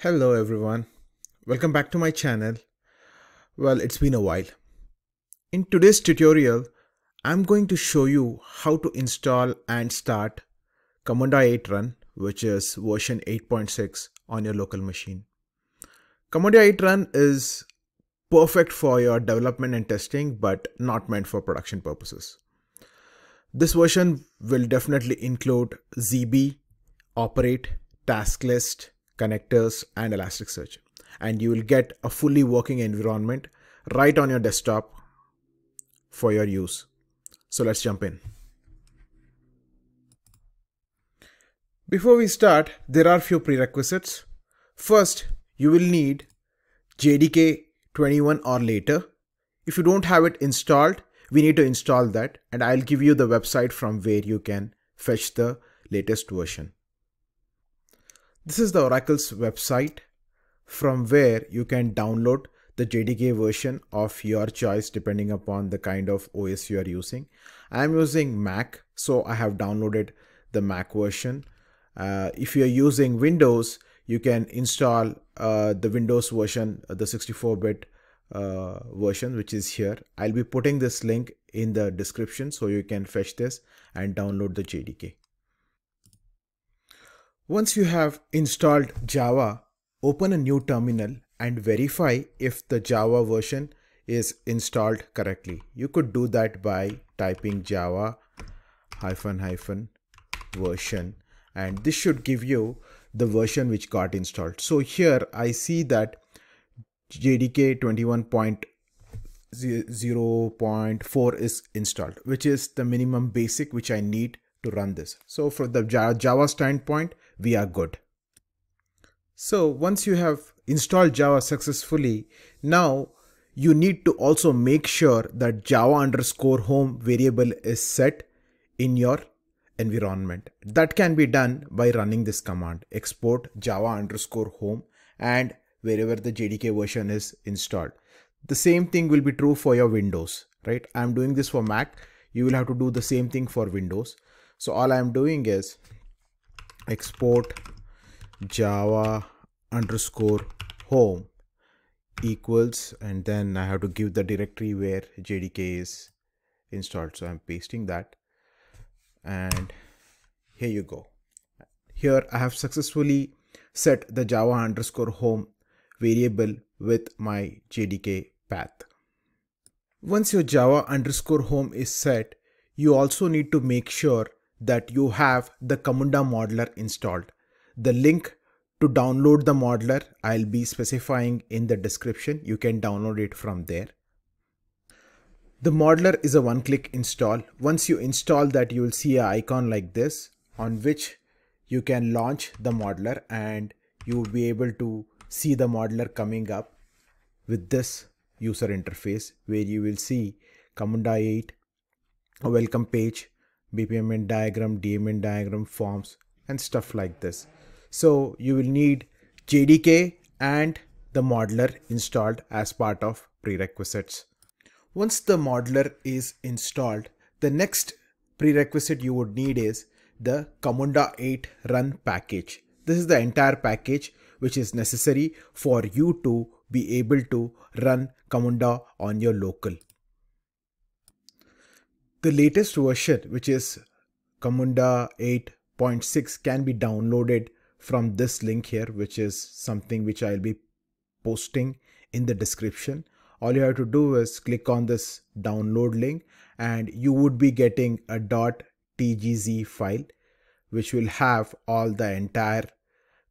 Hello everyone, welcome back to my channel. Well, it's been a while. In today's tutorial, I'm going to show you how to install and start Camunda 8 Run, which is version 8.6 on your local machine. Camunda 8 Run is perfect for your development and testing, but not meant for production purposes. This version will definitely include ZB, Operate, Tasklist, Connectors and Elasticsearch, and you will get a fully working environment right on your desktop for your use. So let's jump in. Before we start, there are few prerequisites. First, you will need JDK 21 or later. If you don't have it installed, we need to install that, and I'll give you the website from where you can fetch the latest version. This is the Oracle's website from where you can download the JDK version of your choice depending upon the kind of OS you are using. I'm using Mac, so I have downloaded the Mac version. If you're using Windows, you can install the Windows version, the 64-bit version, which is here. I'll be putting this link in the description so you can fetch this and download the JDK. Once you have installed Java, open a new terminal and verify if the Java version is installed correctly. You could do that by typing Java --version, and this should give you the version which got installed. So here I see that JDK 21.0.4 is installed, which is the minimum basic which I need to run this. So from the Java standpoint, we are good. So once you have installed Java successfully, now you need to also make sure that Java_home variable is set in your environment. That can be done by running this command, export Java_home, and wherever the JDK version is installed. The same thing will be true for your Windows, right? I'm doing this for Mac. You will have to do the same thing for Windows. So all I'm doing is export Java_home equals, and then I have to give the directory where JDK is installed. So I'm pasting that, and here you go. Here I have successfully set the Java_home variable with my JDK path. Once your Java_home is set, you also need to make sure that you have the Camunda Modeler installed. The link to download the modeler I'll be specifying in the description. You can download it from there. The modeler is a one-click install. Once you install that, you will see an icon like this on which you can launch the modeler, and you will be able to see the modeler coming up with this user interface where you will see Camunda 8, a welcome page, BPMN diagram, DMN diagram, forms, and stuff like this. So you will need JDK and the modeler installed as part of prerequisites. Once the modeler is installed, the next prerequisite you would need is the Camunda 8 Run package. This is the entire package which is necessary for you to be able to run Camunda on your local. The latest version, which is Camunda 8.6, can be downloaded from this link here, which is something which I'll be posting in the description. All you have to do is click on this download link, and you would be getting a .tgz file which will have all the entire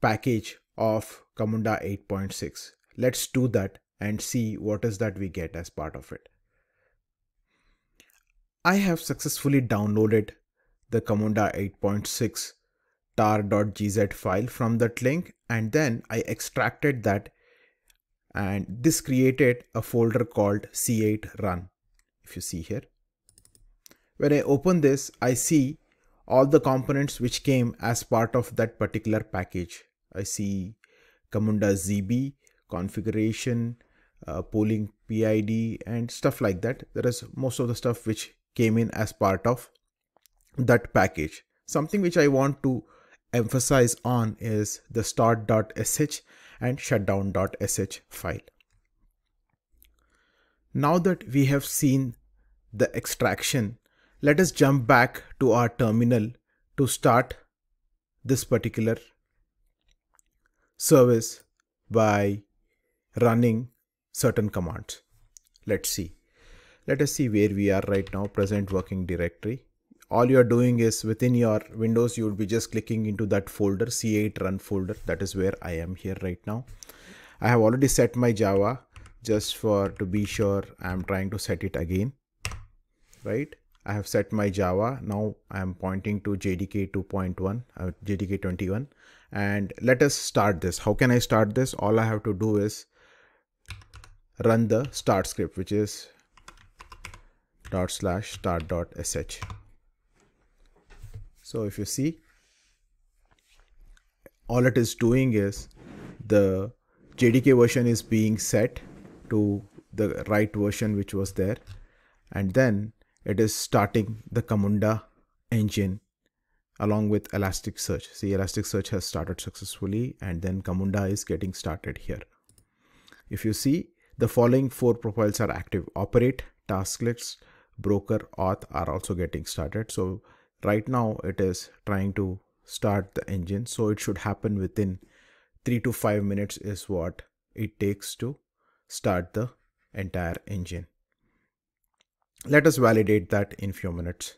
package of Camunda 8.6. Let's do that and see what is that we get as part of it. I have successfully downloaded the Camunda 8.6 tar.gz file from that link, and then I extracted that, and this created a folder called C8 Run. If you see here, when I open this, I see all the components which came as part of that particular package. I see Camunda ZB, configuration, polling PID, and stuff like that. There is most of the stuff which came in as part of that package. Something which I want to emphasize on is the start.sh and shutdown.sh file. Now that we have seen the extraction, let us jump back to our terminal to start this particular service by running certain commands. Let's see. Let us see where we are right now, present working directory. All you are doing is within your Windows, you would be just clicking into that folder, C8 Run folder. That is where I am here right now. I have already set my Java just to be sure. I'm trying to set it again, right? I have set my Java. Now I'm pointing to JDK 2.1, JDK 21. And let us start this. How can I start this? All I have to do is run the start script, which is /start.sh. So if you see, all it is doing is the JDK version is being set to the right version which was there, and then it is starting the Camunda engine along with Elasticsearch. See, Elasticsearch has started successfully, and then Camunda is getting started here. If you see, the following four profiles are active. Operate, Tasklist, Broker, Auth are also getting started. So right now it is trying to start the engine, so it should happen within 3 to 5 minutes is what it takes to start the entire engine. Let us validate that in few minutes.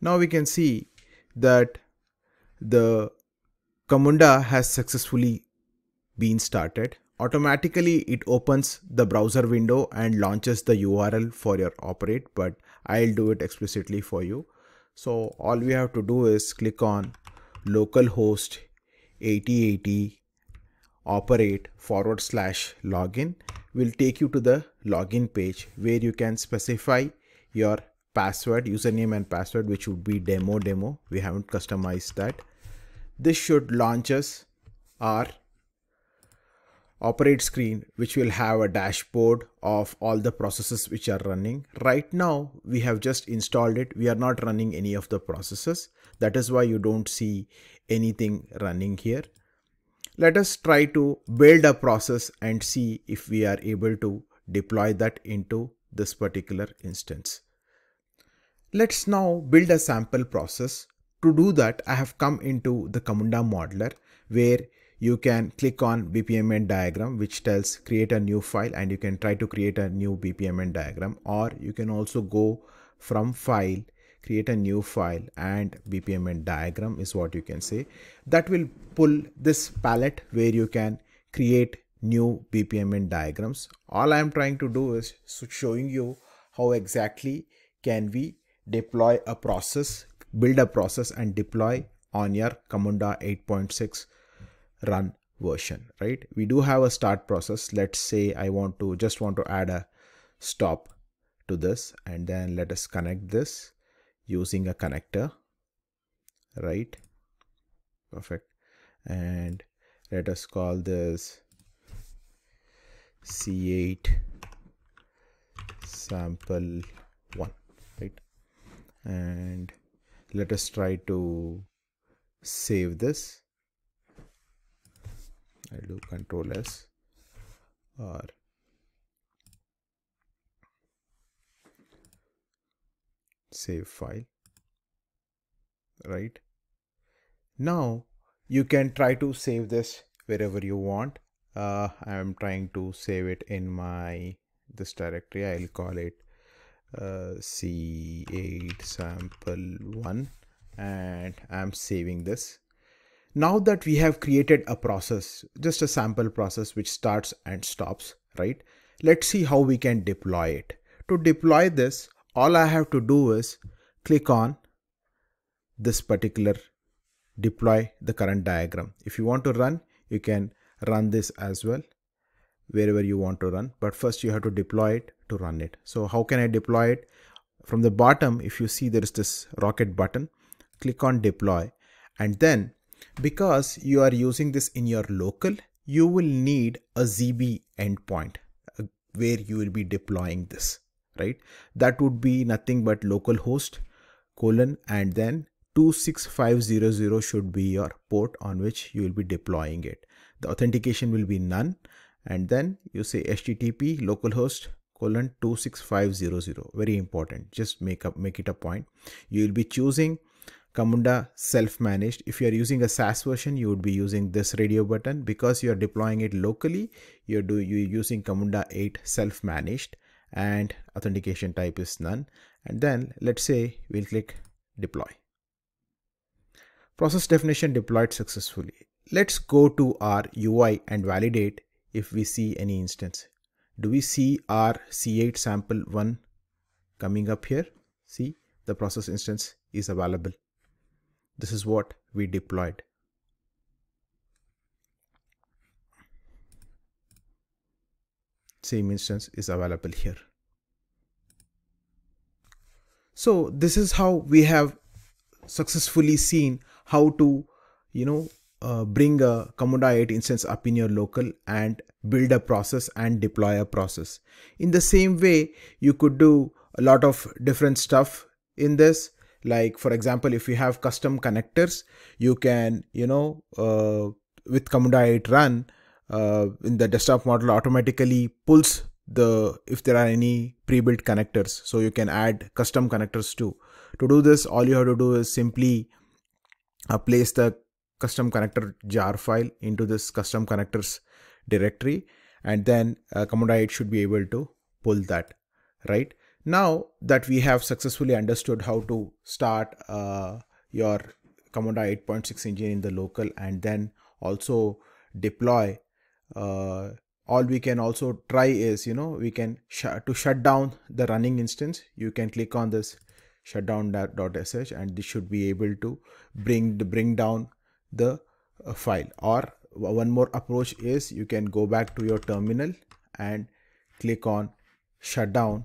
Now we can see that the Camunda has successfully been started. Automatically it opens the browser window and launches the URL for your Operate, but I'll do it explicitly for you. So all we have to do is click on localhost 8080 operate /login. Will take you to the login page where you can specify your password, username and password, which would be demo. We haven't customized that. This should launch us our Operate screen, which will have a dashboard of all the processes which are running. Right now we have just installed it. We are not running any of the processes. That is why you don't see anything running here. Let us try to build a process and see if we are able to deploy that into this particular instance. Let's now build a sample process. To do that, I have come into the Camunda Modeler, where you can click on BPMN diagram, which tells create a new file, and you can try to create a new BPMN diagram, or you can also go from file, create a new file, and BPMN diagram is what you can say. That will pull this palette where you can create new BPMN diagrams. All I am trying to do is showing you how exactly can we deploy a process, build a process and deploy on your Camunda 8.6 Run version, right? We do have a start process. Let's say I want to add a stop to this, and then let us connect this using a connector, right? Perfect. And let us call this C8 sample 1, right? And let us try to save this. I'll do Control-S, or save file, right? Now you can try to save this wherever you want. I am trying to save it in this directory. I'll call it C8 sample 1, and I'm saving this. Now that we have created a process, just a sample process which starts and stops, right? Let's see how we can deploy it. To deploy this, all I have to do is click on this particular deploy the current diagram. If you want to run, you can run this as well wherever you want to run. But first you have to deploy it to run it. So how can I deploy it? From the bottom, if you see there is this rocket button, click on deploy, and then because you are using this in your local, you will need a ZB endpoint where you will be deploying this, right? That would be nothing but localhost colon, and then 26500 should be your port on which you will be deploying it. The authentication will be none, and then you say HTTP localhost colon 26500. Very important. Just make it a point. You will be choosing Camunda self-managed. If you are using a SaaS version, you would be using this radio button. Because you are deploying it locally, you're using Camunda 8 self-managed, and authentication type is none. And then let's say we'll click deploy. Process definition deployed successfully. Let's go to our UI and validate if we see any instance. Do we see our C8 sample 1 coming up here? See, the process instance is available. This is what we deployed. Same instance is available here. So this is how we have successfully seen how to, bring a Camunda 8 instance up in your local and build a process and deploy a process. In the same way, you could do a lot of different stuff in this. Like, for example, if you have custom connectors, you can, with Camunda 8 Run, in the desktop model automatically pulls the, if there are any pre-built connectors, so you can add custom connectors too. To do this, all you have to do is simply place the custom connector jar file into this custom connectors directory, and then Camunda 8 should be able to pull that, right? Now that we have successfully understood how to start your Camunda 8.6 engine in the local and then also deploy, all we can also try is, we can shut down the running instance. You can click on this shutdown.sh, and this should be able to bring down the file. Or one more approach is you can go back to your terminal and click on shutdown.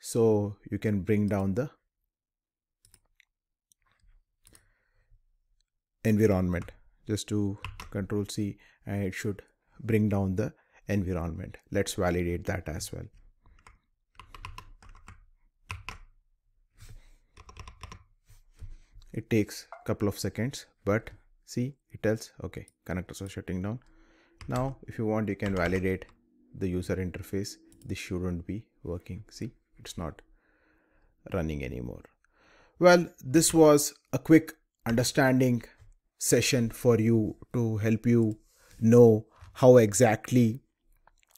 So you can bring down the environment. Just do Control C, and it should bring down the environment. Let's validate that as well. It takes a couple of seconds, but see, it tells, okay, connectors are shutting down. Now, if you want, you can validate the user interface. This shouldn't be working. See, it's not running anymore. Well, this was a quick understanding session for you to help you know how exactly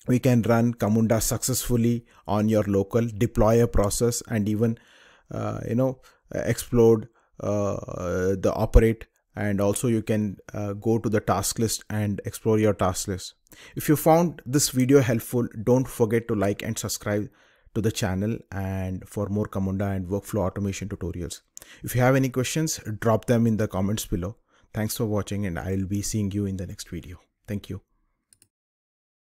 we can run Camunda successfully on your local, deploy a process, and even, explode the operate. And also you can go to the task list and explore your task list. If you found this video helpful, don't forget to like and subscribe to the channel and for more Camunda and workflow automation tutorials. If you have any questions, drop them in the comments below. Thanks for watching, and I'll be seeing you in the next video. Thank you.